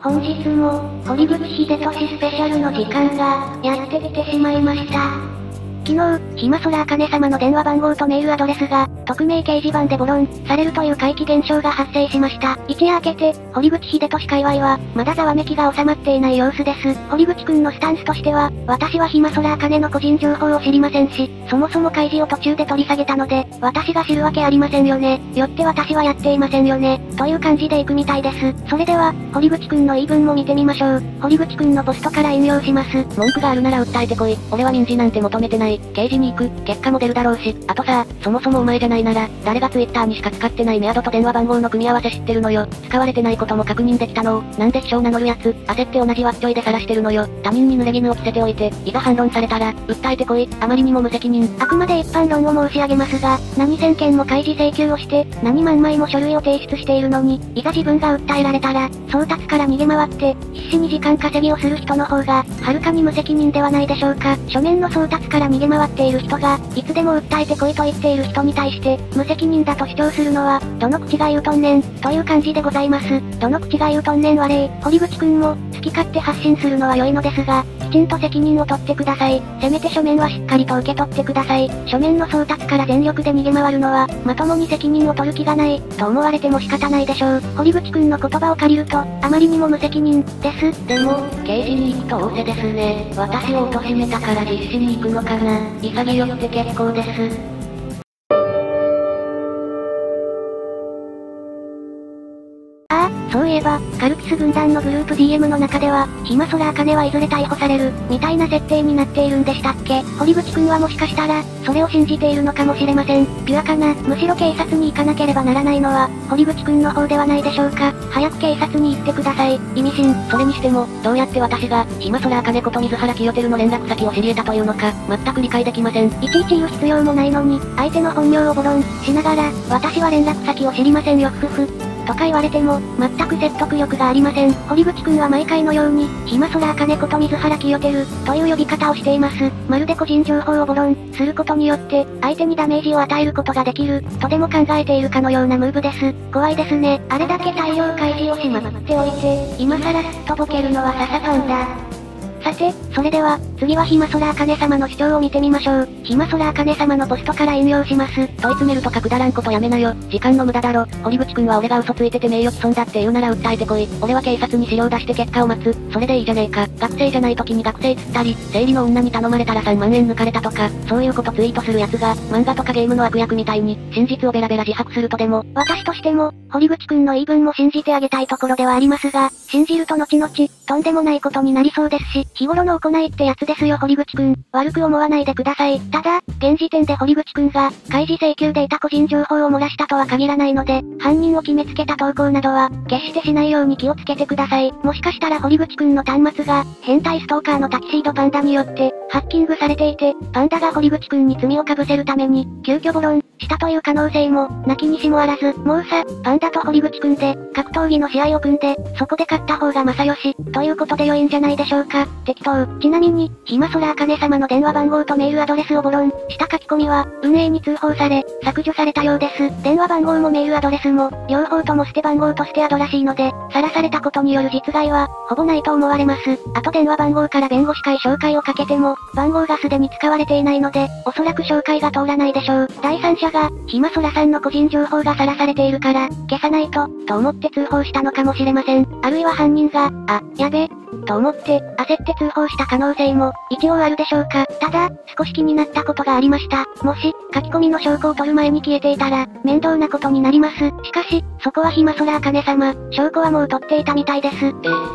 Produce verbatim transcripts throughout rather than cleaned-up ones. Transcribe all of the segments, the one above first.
本日も、堀口秀俊スペシャルの時間が、やってきてしまいました。昨日、暇空茜様の電話番号とメールアドレスが、匿名掲示板でボロン、されるという怪奇現象が発生しました。一夜明けて、堀口秀俊界隈は、まだざわめきが収まっていない様子です。堀口くんのスタンスとしては、私は暇空茜の個人情報を知りませんし、そもそも開示を途中で取り下げたので、私が知るわけありませんよね。よって私はやっていませんよね。という感じで行くみたいです。それでは、堀口くんの言い分も見てみましょう。堀口くんのポストから引用します。文句があるなら訴えてこい。俺は民事なんて求めてない。刑事に行く。結果も出るだろうし。あとさ、そもそもお前じゃないなら、誰がツイッターにしか使ってないメアドと電話番号の組み合わせ知ってるのよ。使われてないことも確認できたのを、なんで秘書を名乗るやつ、焦って同じわっちょいで晒してるのよ。他人に濡れ衣を着せておいて、いざ反論されたら、訴えてこい。あまりにも無責任。あくまで一般論を申し上げますが、何千件も開示請求をして、何万枚も書類を提出しているのに、いざ自分が訴えられたら、送達から逃げ回って、必死に時間稼ぎをする人の方が、はるかに無責任ではないでしょうか。書面の送達から逃げ回っている人が、いつでも訴えてこいと言っている人に対して、無責任だと主張するのは、どの口が言うとんねん、という感じでございます。どの口が言うとんねんはれい、堀口くんも、好き勝手発信するのは良いのですが、きちんと責任を取ってください。せめて書面はしっかりと受け取ってください。書面の送達から全力で逃げ回るのは、まともに責任を取る気がない、と思われても仕方ないでしょう。堀口くんの言葉を借りると、あまりにも無責任、です。でも、刑事に行くと仰せですね。私を貶めたから実施に行くのかな。潔くて結構です。そういえば、カルピス軍団のグループ ディーエム の中では、暇空茜はいずれ逮捕される、みたいな設定になっているんでしたっけ？堀口くんはもしかしたら、それを信じているのかもしれません。ピュアかな。むしろ警察に行かなければならないのは、堀口くんの方ではないでしょうか。早く警察に行ってください。意味深。それにしても、どうやって私が、暇空茜こと水原清輝の連絡先を知り得たというのか、全く理解できません。いちいち言う必要もないのに、相手の本名をボロンしながら、私は連絡先を知りませんよ、ふふふ。とか言われても、全く説得力がありません。堀口くんは毎回のように、暇空茜こと水原清輝、という呼び方をしています。まるで個人情報をボロン、することによって、相手にダメージを与えることができる、とでも考えているかのようなムーブです。怖いですね。あれだけ大量開示をしまっておいて、今更すっとぼけるのはささファンだ。さて、それでは、次は暇空茜様の主張を見てみましょう。暇空茜様のポストから引用します。問い詰めるとかくだらんことやめなよ。時間の無駄だろ。堀口くんは俺が嘘ついてて名誉毀損だって言うなら訴えてこい。俺は警察に資料出して結果を待つ。それでいいじゃねえか。学生じゃない時に学生釣ったり、生理の女に頼まれたらさんまんえん抜かれたとか、そういうことツイートするやつが、漫画とかゲームの悪役みたいに、真実をベラベラ自白するとでも、私としても、堀口くんの言い分も信じてあげたいところではありますが、信じると後々、とんでもないことになりそうですし、日頃の行いってやつですよ堀口くん。悪く思わないでください。ただ、現時点で堀口くんが、開示請求でいた個人情報を漏らしたとは限らないので、犯人を決めつけた投稿などは、決してしないように気をつけてください。もしかしたら堀口くんの端末が、変態ストーカーのタキシードパンダによって、ハッキングされていて、パンダが堀口くんに罪を被せるために、急遽ボロンしたという可能性も、なきにしもあらず。もうさ、パンダと堀口くんで、格闘技の試合を組んで、そこで勝った方が正義、ということで良いんじゃないでしょうか。適当。ちなみに、暇空茜様の電話番号とメールアドレスをボロンした書き込みは、運営に通報され、削除されたようです。電話番号もメールアドレスも、両方とも捨て番号と捨てアドらしいので、晒されたことによる実害は、ほぼないと思われます。あと電話番号から弁護士会紹介をかけても、番号がすでに使われていないので、おそらく紹介が通らないでしょう。第三者が、暇空さんの個人情報が晒されているから、消さないと、と思って通報したのかもしれません。あるいは犯人が、あ、やべ、と思って、焦って通報した可能性も、一応あるでしょうか。ただ、少し気になったことがありました。もし、書き込みの証拠を取る前に消えていたら、面倒なことになります。しかし、そこは暇空茜様、証拠はもう取っていたみたいです。え、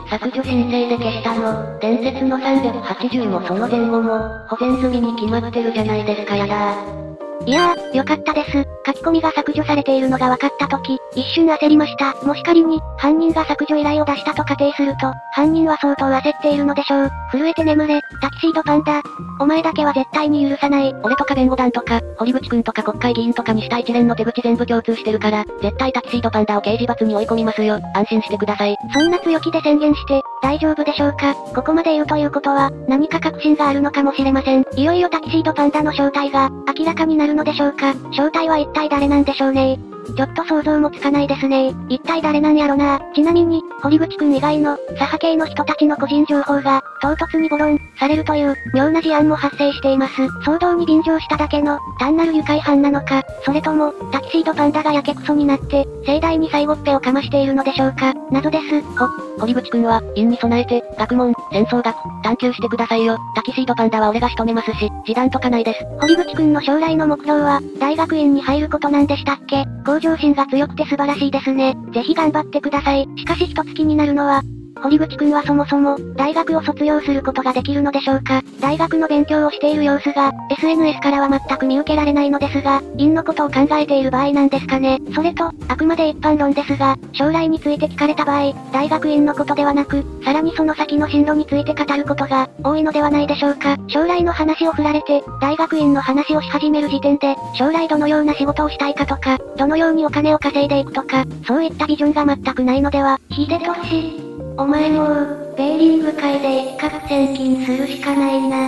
削除申請で消したの、伝説のさんびゃくはちじゅうもその前後も、保全済みに決まってるじゃないですかやだー。いやー、よかったです。書き込みが削除されているのが分かったとき、一瞬焦りました。もし仮に、犯人が削除依頼を出したと仮定すると、犯人は相当焦っているのでしょう。震えて眠れ、タキシードパンダ。お前だけは絶対に許さない。俺とか弁護団とか、堀口くんとか国会議員とかにした一連の手口全部共通してるから、絶対タキシードパンダを刑事罰に追い込みますよ。安心してください。そんな強気で宣言して、大丈夫でしょうか。ここまで言うということは、何か確信があるのかもしれません。いよいよタキシードパンダの正体が、明らかになるのでしょうか。正体は一体誰なんでしょうね。ちょっと想像もつかないですね。一体誰なんやろな。ちなみに、堀口くん以外の、左派系の人たちの個人情報が、唐突にボロン、されるという、妙な事案も発生しています。騒動に便乗しただけの、単なる愉快犯なのか、それとも、タキシードパンダがやけくそになって、盛大に最後っぺをかましているのでしょうか。謎です。ほ、堀口くんは、院に備えて、学問、戦争学、探求してくださいよ。タキシードパンダは俺が仕留めますし、示談とかないです。堀口くんの将来の目標は、大学院に入ることなんでしたっけ？向上心が強くて素晴らしいですね。ぜひ頑張ってください。しかし一つ気になるのは、堀口くんはそもそも、大学を卒業することができるのでしょうか。大学の勉強をしている様子が、エスエヌエス からは全く見受けられないのですが、院のことを考えている場合なんですかね。それと、あくまで一般論ですが、将来について聞かれた場合、大学院のことではなく、さらにその先の進路について語ることが、多いのではないでしょうか。将来の話を振られて、大学院の話をし始める時点で、将来どのような仕事をしたいかとか、どのようにお金を稼いでいくとか、そういったビジョンが全くないのでは、ひでとし。お前もう、ベーリング界で一攫千金するしかないな。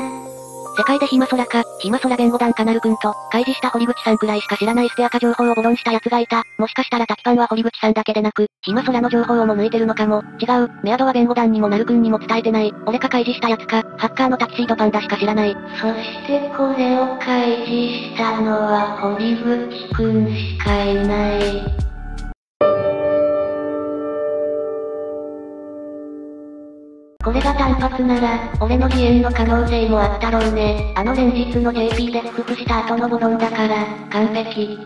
世界で暇空か、暇空弁護団カナルくんと、開示した堀口さんくらいしか知らないステアカ情報をボロンした奴がいた。もしかしたらタキパンは堀口さんだけでなく、暇空の情報をも抜いてるのかも。違う、メアドは弁護団にもナルくんにも伝えてない。俺か開示した奴か、ハッカーのタキシードパンダしか知らない。そしてこれを開示したのは堀口くんしかいない。これが単発なら、俺の義援の可能性もあったろうね。あの連日の ジェーピー で不服した後のボロンだから、完璧。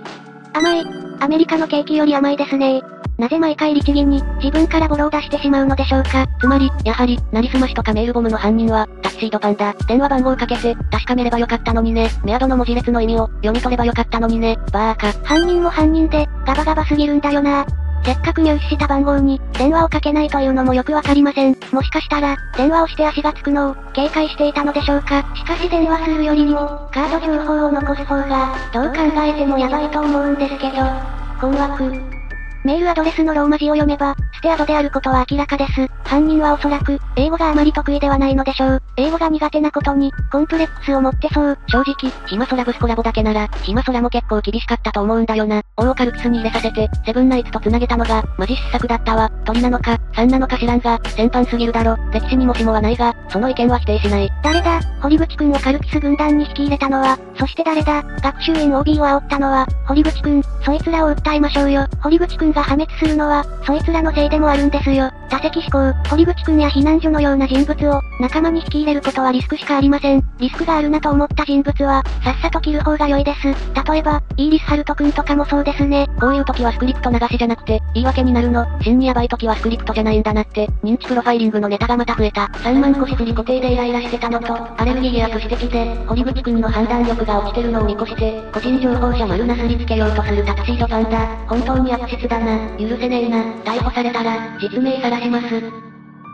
甘い。アメリカのケーキより甘いですね。なぜ毎回律儀に、自分からボロを出してしまうのでしょうか。つまり、やはり、なりすましとかメールボムの犯人は、タキシードパンダ。電話番号をかけて、確かめればよかったのにね。メアドの文字列の意味を、読み取ればよかったのにね。バーカ。犯人も犯人で、ガバガバすぎるんだよな。せっかく入手した番号に、電話をかけないというのもよくわかりません。もしかしたら、電話をして足がつくのを、警戒していたのでしょうか。しかし電話するよりも、カード情報を残す方が、どう考えてもヤバいと思うんですけど、困惑。メールアドレスのローマ字を読めば、ステアドであることは明らかです。犯人はおそらく、英語があまり得意ではないのでしょう。英語が苦手なことに、コンプレックスを持ってそう。正直、暇空ブスコラボだけなら、暇空も結構厳しかったと思うんだよな。王をカルピスに入れさせて、セブンナイツと繋げたのが、マジ失策だったわ。鳥なのか、三なのか知らんが、先般すぎるだろ。歴史にもしもはないが、その意見は否定しない。誰だ、堀口くんをカルピス軍団に引き入れたのは、そして誰だ、学習院 オービー を煽ったのは、堀口くん、そいつらを訴えましょうよ。堀口くんが破滅するのは、そいつらのせいでもあるんですよ。多席思考、堀口くんや避難所のような人物を、仲間に引き入れることはリスクしかありません。リスクがあるなと思った人物は、さっさと切る方が良いです。例えば、イーリス・ハルトくんとかもそうですね。こういう時はスクリプト流しじゃなくて、言い訳になるの。真にヤバい時はスクリプトじゃないんだなって、認知プロファイリングのネタがまた増えた。さんまん個しすり固定でイライラしてたのと、アレルギーアップしてきて、堀口くんの判断力が落ちてるのを見越して、個人情報者丸なすりつけようとするタキシードパンダ、本当に悪質だ。許せねえな。逮捕されたら、実名さらします。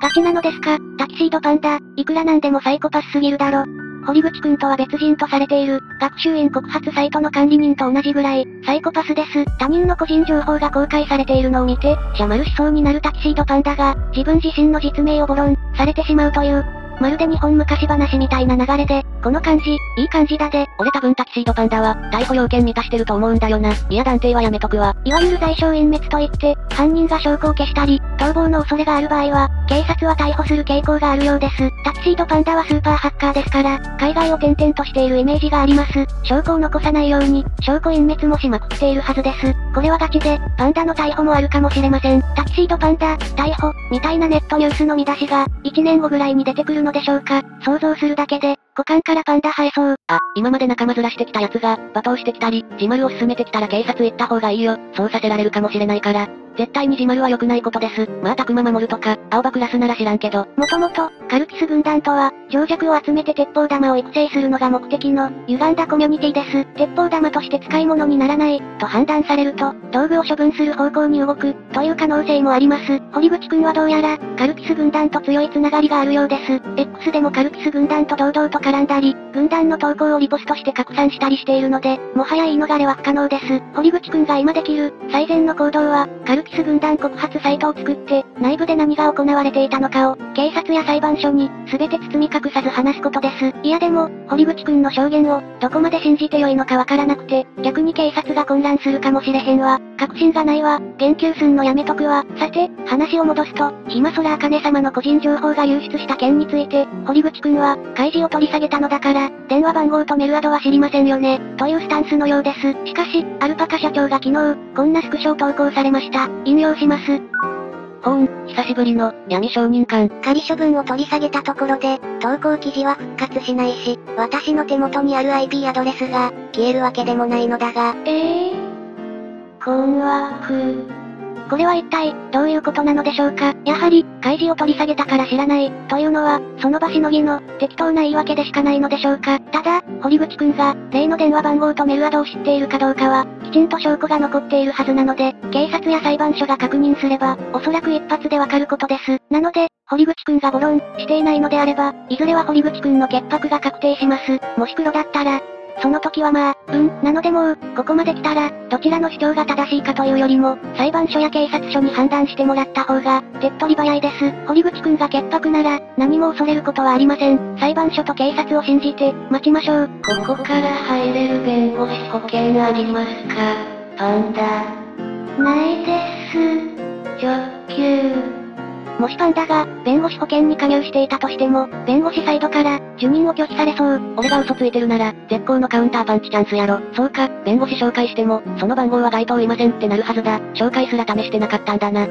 ガチなのですか、タキシードパンダ。いくらなんでもサイコパスすぎるだろ。堀口くんとは別人とされている、学習院告発サイトの管理人と同じぐらい、サイコパスです。他人の個人情報が公開されているのを見て、シャマルしそうになるタキシードパンダが、自分自身の実名をボロン、されてしまうという。まるで日本昔話みたいな流れで、この感じ、いい感じだで。俺多分タキシードパンダは、逮捕要件満たしてると思うんだよな。いや断定はやめとくわ。いわゆる罪証隠滅といって、犯人が証拠を消したり、逃亡の恐れがある場合は、警察は逮捕する傾向があるようです。タキシードパンダはスーパーハッカーですから、海外を転々としているイメージがあります。証拠を残さないように、証拠隠滅もしまくっているはずです。これはガチで、パンダの逮捕もあるかもしれません。タキシードパンダ、逮捕、みたいなネットニュースの見出しが、いちねんごぐらいに出てくるのでしょうか。想像するだけで、股間からパンダ生えそう。あ、今まで仲間ずらしてきた奴が、罵倒してきたり、自丸を進めてきたら警察行った方がいいよ。そうさせられるかもしれないから。絶対に自丸は良くないことです。まあ、たくま守るとか、青葉クラスなら知らんけど。もともと、カルピス軍団とは、情弱を集めて鉄砲玉を育成するのが目的の、歪んだコミュニティです。鉄砲玉として使い物にならない、と判断されると、道具を処分する方向に動く、という可能性もあります。堀口くんはどうやら、カルピス軍団と強いつながりがあるようです。X でもカルピス軍団と堂々と絡んだり、軍団の投稿をリポストして拡散したりしているので、もはや言い逃れは不可能です。堀口くんが今できる、最善の行動は、カルルキス軍団告発サイトを作って、内部で何が行われていたのかを、警察や裁判所に、すべて包み隠さず話すことです。いやでも、堀口くんの証言を、どこまで信じてよいのかわからなくて、逆に警察が混乱するかもしれへんわ。確信がないわ。言及すんのやめとくわ。さて、話を戻すと、暇空茜様の個人情報が流出した件について、堀口くんは、開示を取り下げたのだから、電話番号とメールアドは知りませんよね、というスタンスのようです。しかし、アルパカ社長が昨日、こんなスクショを投稿されました。引用します。ほーん、久しぶりの、闇承認官。仮処分を取り下げたところで、投稿記事は復活しないし、私の手元にある アイピー アドレスが、消えるわけでもないのだが。えー、困惑。これは一体、どういうことなのでしょうか。やはり、開示を取り下げたから知らない、というのは、その場しのぎの、適当な言い訳でしかないのでしょうか。ただ、堀口くんが、例の電話番号とメールアドを知っているかどうかは、きちんと証拠が残っているはずなので、警察や裁判所が確認すれば、おそらく一発でわかることです。なので、堀口くんがボロン、していないのであれば、いずれは堀口くんの潔白が確定します。もし黒だったら、その時はまあ、うん、なのでもう、ここまで来たら、どちらの主張が正しいかというよりも、裁判所や警察署に判断してもらった方が、手っ取り早いです。堀口くんが潔白なら、何も恐れることはありません。裁判所と警察を信じて、待ちましょう。ここから入れる弁護士保険ありますか、パンダ。ないです。上級。もしパンダが、弁護士保険に加入していたとしても、弁護士サイドから、受任を拒否されそう。俺が嘘ついてるなら、絶好のカウンターパンチチャンスやろ。そうか、弁護士紹介しても、その番号は該当いませんってなるはずだ。紹介すら試してなかったんだな。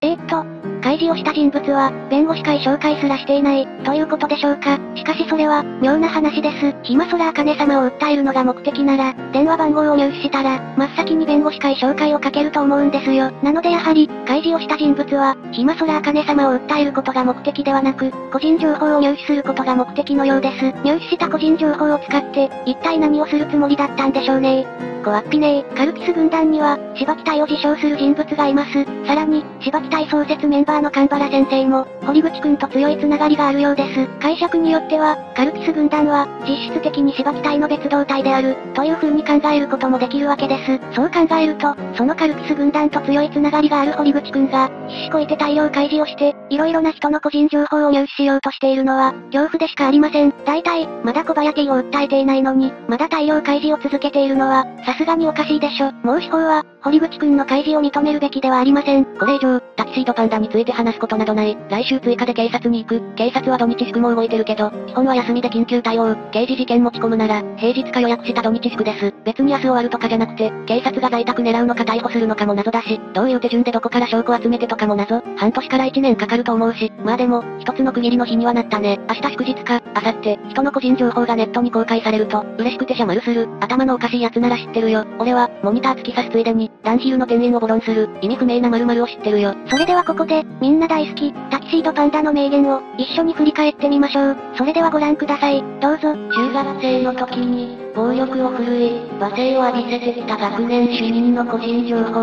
えーっと、開示をした人物は、弁護士会紹介すらしていない、ということでしょうか。しかしそれは、妙な話です。暇空茜様を訴えるのが目的なら、電話番号を入手したら、真っ先に弁護士会紹介をかけると思うんですよ。なのでやはり、開示をした人物は、暇空茜様を訴えることが目的ではなく、個人情報を入手することが目的のようです。入手した個人情報を使って、一体何をするつもりだったんでしょうね。こわっぴねえ。カルピス軍団には、芝木隊を自称する人物がいます。さらに、芝木隊創設メンバーの神原先生も、堀口くんと強いつながりがあるようです。解釈によっては、カルピス軍団は、実質的に芝木隊の別動隊である、という風に考えることもできるわけです。そう考えると、そのカルピス軍団と強いつながりがある堀口くんが、必死こいて大量開示をして、いろいろな人の個人情報を入手しようとしているのは、恐怖でしかありません。大体、まだ小林を訴えていないのに、まだ大量開示を続けているのは、さすがにおかしいでしょ。もう司法は、堀口くんの開示を認めるべきではありません。これ以上、タキシードパンダについて話すことなどない。来週追加で警察に行く。警察は土日祝も動いてるけど、基本は休みで緊急対応。刑事事件持ち込むなら、平日か予約した土日祝です。別に明日終わるとかじゃなくて、警察が在宅狙うのか逮捕するのかも謎だし、どういう手順でどこから証拠集めてとかも謎。半年から一年かかると思うし、まあでも、一つの区切りの日にはなったね。明日祝日か、明後日、人の個人情報がネットに公開されると、嬉しくてシャマルする。頭のおかしいやつなら知ってるよ。俺は、モニター突き刺すついでに、ダンヒルの天然をボロンする、意味不明な〇〇を知ってるよ。それではここで、みんな大好き、タキシードパンダの名言を、一緒に振り返ってみましょう。それではご覧ください。どうぞ。中学生の時に、暴力を振るい、罵声を浴びせてきた学年主任の個人情報が、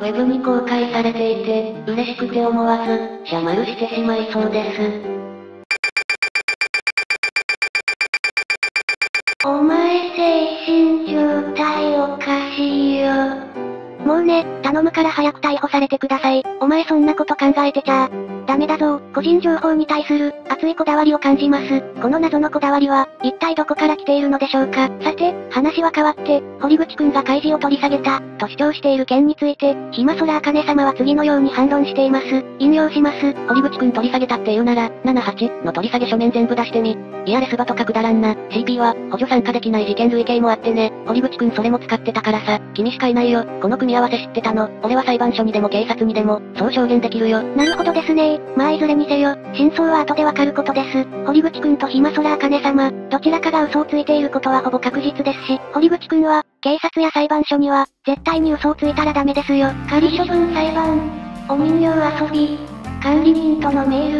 ウェブに公開されていて、嬉しくて思わず、シャマルしてしまいそうです。お前精神状態おかしいよ。もうね、頼むから早く逮捕されてください。お前そんなこと考えてちゃダメだぞ。個人情報に対する熱いこだわりを感じます。この謎のこだわりは、一体どこから来ているのでしょうか。さて、話は変わって、堀口くんが開示を取り下げた、と主張している件について、暇空茜様は次のように反論しています。引用します。堀口くん取り下げたって言うなら、ななはちの取り下げ書面全部出してみ。いやレスバとかくだらんな。シーピー は、補助参加できない事件類型もあってね。堀口くんそれも使ってたからさ。君しかいないよ。この組み合わせ知ってたの。俺は裁判所にでも警察にでも、そう証言できるよ。なるほどですね。まあいずれにせよ、真相は後でわかることです。堀口くんと暇空茜様、どちらかが嘘をついていることはほぼ確実ですし、堀口くんは、警察や裁判所には、絶対に嘘をついたらダメですよ。仮処分裁判、お人形遊び、管理人とのメー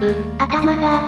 ル、う、頭が、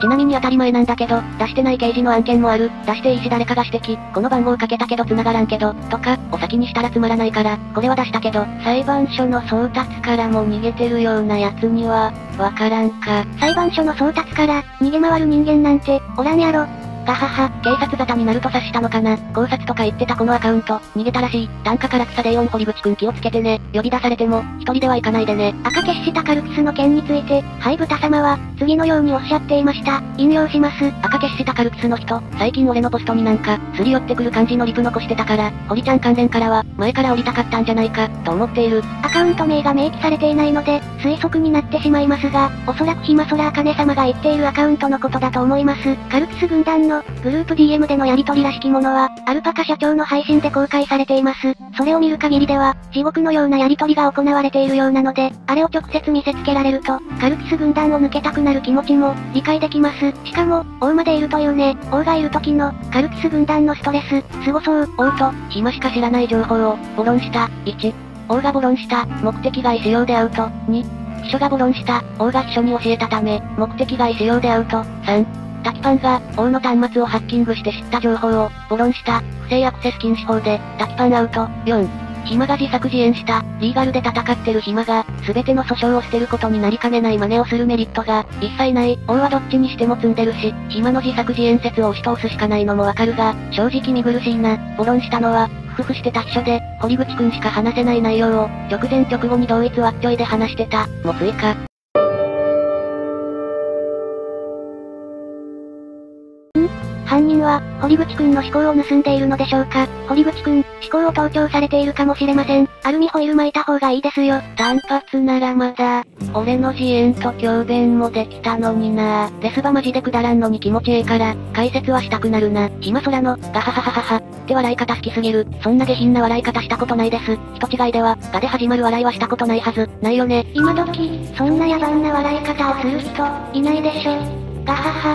ちなみに当たり前なんだけど、出してない刑事の案件もある。出していいし誰かが指摘、この番号かけたけど繋がらんけど、とか、お先にしたらつまらないから、これは出したけど、裁判所の送達からも逃げてるようなやつには、わからんか。裁判所の送達から、逃げ回る人間なんて、おらんやろ。かはは、警察沙汰になると察したのかな。考察とか言ってたこのアカウント、逃げたらしい。単価から草デイオン堀口くん気をつけてね。呼び出されても、一人では行かないでね。赤消したカルピスの件について、はいブタ様は、次のようにおっしゃっていました。引用します。赤消したカルピスの人、最近俺のポストになんか、すり寄ってくる感じのリプ残してたから、堀ちゃん関連からは、前から降りたかったんじゃないか、と思っている。アカウント名が明記されていないので、推測になってしまいますが、おそらくひまそらあかね様が言っているアカウントのことだと思います。カルピス軍団の、グループ ディーエム でのやり取りらしきものは、アルパカ社長の配信で公開されています。それを見る限りでは、地獄のようなやり取りが行われているようなので、あれを直接見せつけられると、カルピス軍団を抜けたくなる気持ちも、理解できます。しかも、王までいるというね、王がいる時の、カルピス軍団のストレス、凄そう、王と、暇しか知らない情報を、ボロンした、いち、王がボロンした、目的外使用でアウト、に、秘書がボロンした、王が秘書に教えたため、目的外使用でアウト、さん、タキパンが、王の端末をハッキングして知った情報を、ボロンした、不正アクセス禁止法で、タキパンアウト、よん、暇が自作自演した、リーガルで戦ってる暇が、すべての訴訟を捨てることになりかねない真似をするメリットが、一切ない、王はどっちにしても積んでるし、暇の自作自演説を押し通すしかないのもわかるが、正直見苦しいな、ボロンしたのは、ふふしてた秘書で、堀口くんしか話せない内容を、直前直後に同一わっちょいで話してた、も追加。犯人は、堀口くんの思考を盗んでいるのでしょうか。堀口くん、思考を盗聴されているかもしれません。アルミホイル巻いた方がいいですよ。単発ならまだ、俺の自演と強弁もできたのになぁ。ですばマジでくだらんのに気持ちええから、解説はしたくなるな。暇空の、ガハハハハハ、って笑い方好きすぎる。そんな下品な笑い方したことないです。人違いでは、がで始まる笑いはしたことないはず、ないよね。今時、そんな野蛮な笑い方をする人、いないでしょ。ガハハ。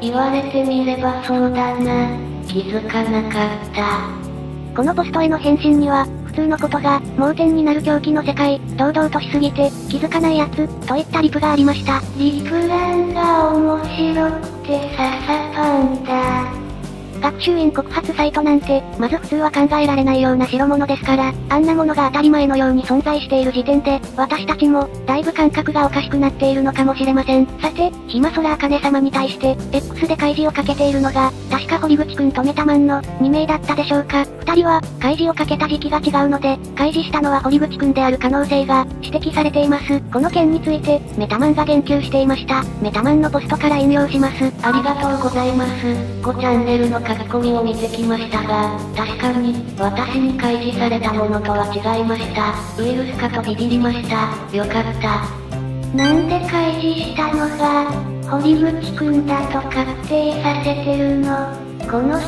言われてみればそうだな。気づかなかった。このポストへの返信には、普通のことが、盲点になる狂気の世界、堂々としすぎて、気づかないやつ、といったリプがありました。リプランが面白くて笹パンだ。学習院告発サイトなんて、まず普通は考えられないような代物ですから、あんなものが当たり前のように存在している時点で、私たちも、だいぶ感覚がおかしくなっているのかもしれません。さて、暇空あかね様に対して、X で開示をかけているのが、確か堀口くんとメタマンのに名だったでしょうか。ふたりは、開示をかけた時期が違うので、開示したのは堀口くんである可能性が、指摘されています。この件について、メタマンが言及していました。メタマンのポストから引用します。ありがとうございます。ごチャンネルの書き込みを見てきましたが、確かに、私に開示されたものとは違いました。ウイルスかとビビりました。よかった。なんで開示したのが、堀口くんだと確定させてるの、この人。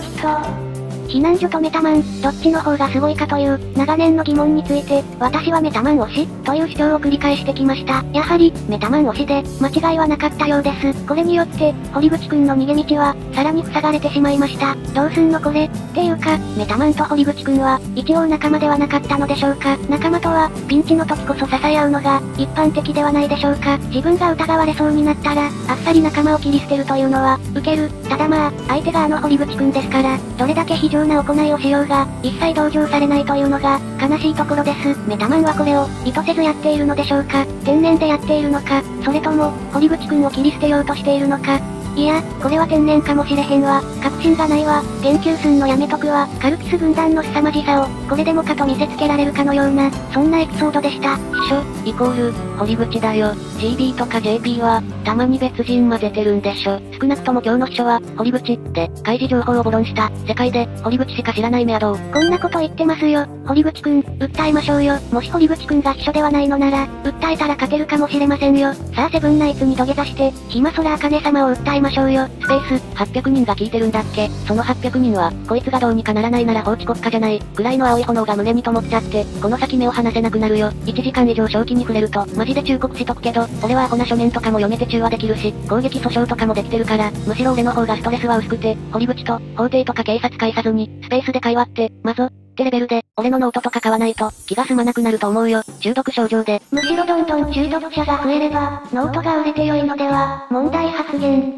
避難所とメタマン、どっちの方がすごいかという、長年の疑問について、私はメタマン推し、という主張を繰り返してきました。やはり、メタマン推しで、間違いはなかったようです。これによって、堀口くんの逃げ道は、さらに塞がれてしまいました。どうすんのこれ、っていうか、メタマンと堀口くんは、一応仲間ではなかったのでしょうか。仲間とは、ピンチの時こそ支え合うのが、一般的ではないでしょうか。自分が疑われそうになったら、あっさり仲間を切り捨てるというのは、ウケる。ただまあ、相手があの堀口くんですから、どれだけ非常ような行いをしようが、一切同情されないというのが、悲しいところです。メタマンはこれを、意図せずやっているのでしょうか。天然でやっているのか、それとも、堀口くんを切り捨てようとしているのか。いや、これは天然かもしれへんわ。確信がないわ。言及すんのやめとくわ。カルピス軍団の凄まじさを、これでもかと見せつけられるかのような、そんなエピソードでした。秘書、イコール、堀口だよ。ジービー とか ジェーピー は、たまに別人混ぜてるんでしょ。少なくとも今日の秘書は、堀口、で、開示情報をボロンした。世界で、堀口しか知らないメアド。こんなこと言ってますよ。堀口くん、訴えましょうよ。もし堀口くんが秘書ではないのなら、訴えたら勝てるかもしれませんよ。さあセブンナイツに土下座して、暇空あかね様を訴えましょうよ。スペース、はっぴゃくにんが聞いてるんだっけ。そのはっぴゃくにんは、こいつがどうにかならないなら法治国家じゃない、くらいの青い炎が胸に灯っちゃって、この先目を離せなくなるよ。いちじかん以上正気に触れると、マジで忠告しとくけど、俺はアホな書面とかも読めて中和できるし、攻撃訴訟とかもできてるから、むしろ俺の方がストレスは薄くて、堀口と、法廷とか警察介さずに、スペースで会話って、まぞ。ってレベルで、俺のノートとか買わないと、気が済まなくなると思うよ。中毒症状で。むしろどんどん中毒者が増えれば、ノートが売れて良いのでは、問題発言。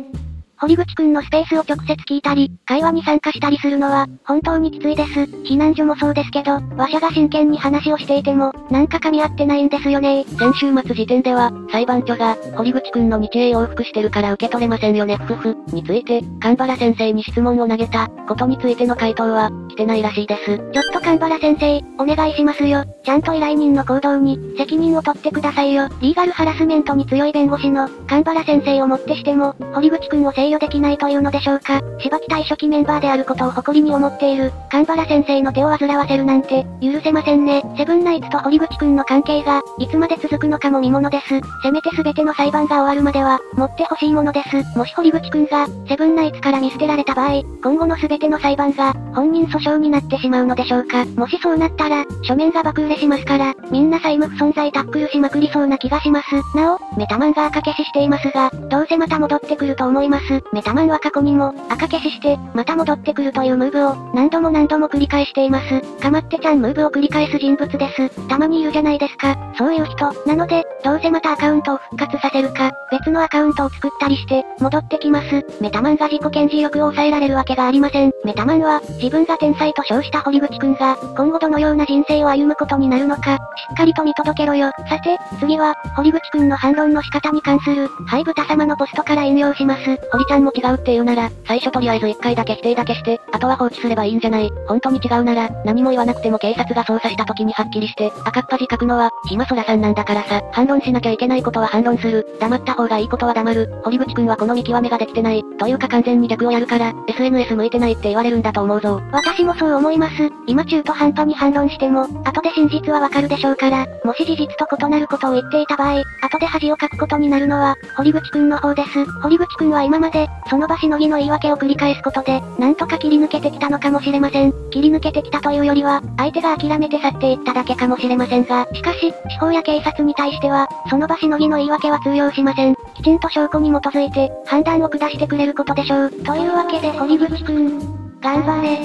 堀口くんのスペースを直接聞いたり、会話に参加したりするのは、本当にきついです。避難所もそうですけど、話者が真剣に話をしていても、なんか噛み合ってないんですよね。先週末時点では、裁判所が、堀口くんの日英往復してるから受け取れませんよね、ふふふ、について、神原先生に質問を投げた、ことについての回答は、来てないらしいです。ちょっと神原先生、お願いしますよ。ちゃんと依頼人の行動に、責任を取ってくださいよ。リーガルハラスメントに強い弁護士の、神原先生をもってしても、堀口くんを制御できないというのでしょうか。芝木隊初期メンバーであることを誇りに思っている、神原先生の手を煩わせるなんて、許せませんね。セブンナイツと堀口くんの関係が、いつまで続くのかも見ものです。せめて全ての裁判が終わるまでは、持ってほしいものです。もし堀口くんが、セブンナイツから見捨てられた場合、今後の全ての裁判が、本人訴訟になってしまうのでしょうか。もしそうなったら、書面が爆売れしますから、みんな債務不存在タックルしまくりそうな気がします。なお、メタマンが赤消ししていますが、どうせまた戻ってくると思います。メタマンは過去にも、赤消しして、また戻ってくるというムーブを、何度も何度も繰り返しています。かまってちゃんムーブを繰り返す人物です。たまにいるじゃないですか。そういう人。なので、どうせまたアカウントを復活させるか、別のアカウントを作ったりして、戻ってきます。メタマンが自己顕示欲を抑えられるわけがありません。メタマンは、自分が天才と称した堀口くんが、今後どのような人生を歩むことになるのか、しっかりと見届けろよ。さて、次は、堀口くんの反論の仕方に関する、はいぶた様のポストから引用します。堀ちゃんも違うって言うなら、最初とりあえずいっかいだけ否定だけして、あとは放置すればいいんじゃない。本当に違うなら、何も言わなくても警察が捜査した時にはっきりして、赤っ恥書くのは、ひまそらさんなんだからさ。反論しなきゃいけないことは反論する。黙った方がいいことは黙る。堀口くんはこの見極めができてない。というか完全に逆をやるから、エスエヌエス 向いてないって言われるんだと思うぞ。私もそう思います。今中途半端に反論しても、後で真実はわかるでしょうから、もし事実と異なることを言っていた場合、後で恥をかくことになるのは、堀口くんの方です。堀口くんは今まで、その場しのぎの言い訳を繰り返すことで、なんとか切り抜けてきたのかもしれません。切り抜けてきたというよりは、相手が諦めて去っていっただけかもしれませんが、しかし、司法や警察に対しては、その場しのぎの言い訳は通用しません。きちんと証拠に基づいて、判断を下してくれることでしょう。というわけで堀口くん、頑張れ、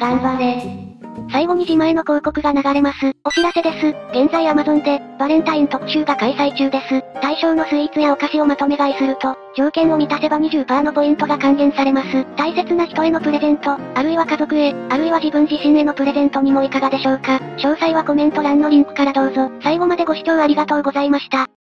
頑張れ。最後に自前の広告が流れます。お知らせです。現在 Amazon で、バレンタイン特集が開催中です。対象のスイーツやお菓子をまとめ買いすると、条件を満たせば にじゅっパーセント のポイントが還元されます。大切な人へのプレゼント、あるいは家族へ、あるいは自分自身へのプレゼントにもいかがでしょうか。詳細はコメント欄のリンクからどうぞ。最後までご視聴ありがとうございました。